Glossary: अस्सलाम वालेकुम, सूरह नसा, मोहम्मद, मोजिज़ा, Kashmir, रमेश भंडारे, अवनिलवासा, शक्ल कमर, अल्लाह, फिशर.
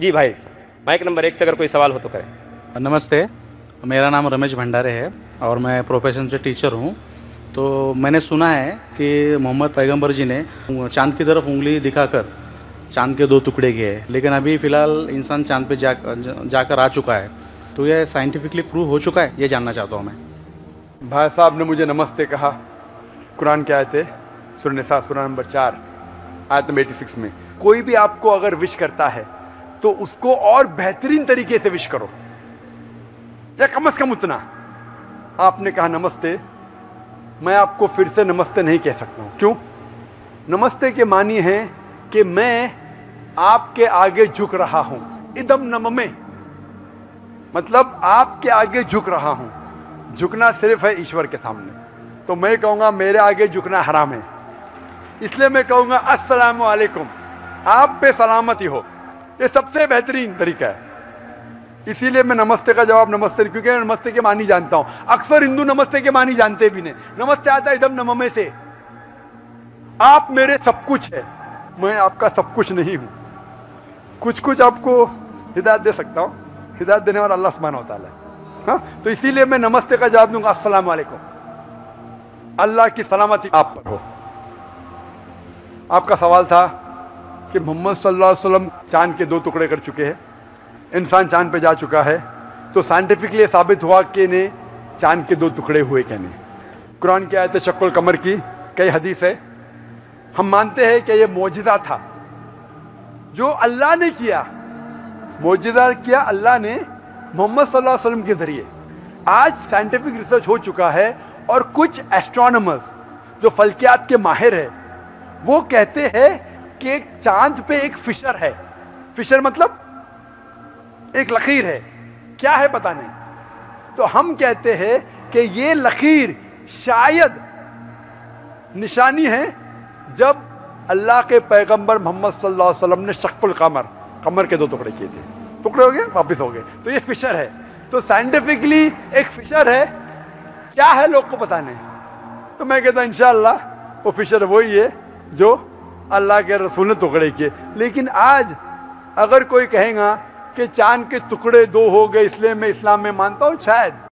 जी भाई, mic number 1 से अगर कोई सवाल हो तो करें। नमस्ते, मेरा नाम रमेश भंडारे है और मैं प्रोफेशन से टीचर हूँ। तो मैंने सुना है कि मोहम्मद पैगंबर जी ने चांद की तरफ उंगली दिखाकर चांद के 2 टुकड़े किए, लेकिन अभी फ़िलहाल इंसान चांद पे जाकर आ चुका है। तो यह साइंटिफिकली प्रूव हो चुका है, ये जानना चाहता हूँ मैं। भाई साहब ने मुझे नमस्ते कहा। कुरान की आयत है सूरह नसा सूरह नंबर 4 आयत नंबर 86 में, कोई भी आपको अगर विश करता है तो उसको और बेहतरीन तरीके से विश करो, या कम से कम उतना। आपने कहा नमस्ते, मैं आपको फिर से नमस्ते नहीं कह सकता हूँ। क्यों? नमस्ते के मानी है कि मैं आपके आगे झुक रहा हूँ, इदम नम में, मतलब आपके आगे झुक रहा हूँ। झुकना सिर्फ है ईश्वर के सामने। तो मैं कहूँगा मेरे आगे झुकना हराम है, इसलिए मैं कहूँगा अस्सलाम वालेकुम, आप पे सलामती हो। ये सबसे बेहतरीन तरीका है। इसीलिए मैं नमस्ते का जवाब नमस्ते, क्योंकि मैं नमस्ते के मानी जानता हूं। अक्सर हिंदू नमस्ते के मानी जानते भी नहीं। नमस्ते आता है इदम नममे से, आप मेरे सब कुछ है, मैं आपका सब कुछ नहीं हूं। कुछ कुछ आपको हिदायत दे सकता हूं, हिदायत देने वाला अल्लाह सुब्हानहू व तआला है। हाँ, तो इसीलिए मैं नमस्ते का जवाब दूंगा अस्सलाम वालेकुम, अल्लाह की सलामती आप पर हो। आपका सवाल था कि मोहम्मद सल्लल्लाहु अलैहि वसल्लम चांद के 2 टुकड़े कर चुके हैं, इंसान चांद पे जा चुका है, तो साइंटिफिकली साबित हुआ कि ने चांद के 2 टुकड़े हुए कहने। कुरान की आयत शक्ल कमर की, कई हदीस है। हम मानते हैं कि यह मोजिज़ा था जो अल्लाह ने किया। मोजिज़ा किया अल्लाह ने मोहम्मद सल्लल्लाहु अलैहि वसल्लम के ज़रिए। आज साइंटिफिक रिसर्च हो चुका है और कुछ एस्ट्रोनॉमर्स जो फल्कियात के माहिर है वो कहते हैं कि चांद पे एक फिशर है। फिशर मतलब एक लकीर है, क्या है पता नहीं। तो हम कहते हैं कि ये लकीर शायद निशानी है जब अल्लाह के पैगंबर मोहम्मद सल्लल्लाहु अलैहि वसल्लम ने शक्ल कमर, कमर के 2 टुकड़े किए थे। टुकड़े हो गए, वापस हो गए, तो ये फिशर है। तो साइंटिफिकली एक फिशर है, क्या है लोग को पता नहीं। तो मैं कहता हूं इंशाल्लाह वो फिशर वही है जो अल्लाह के रसूल ने टुकड़े किए। लेकिन आज अगर कोई कहेगा कि चांद के टुकड़े 2 हो गए इसलिए मैं इस्लाम में मानता हूँ, शायद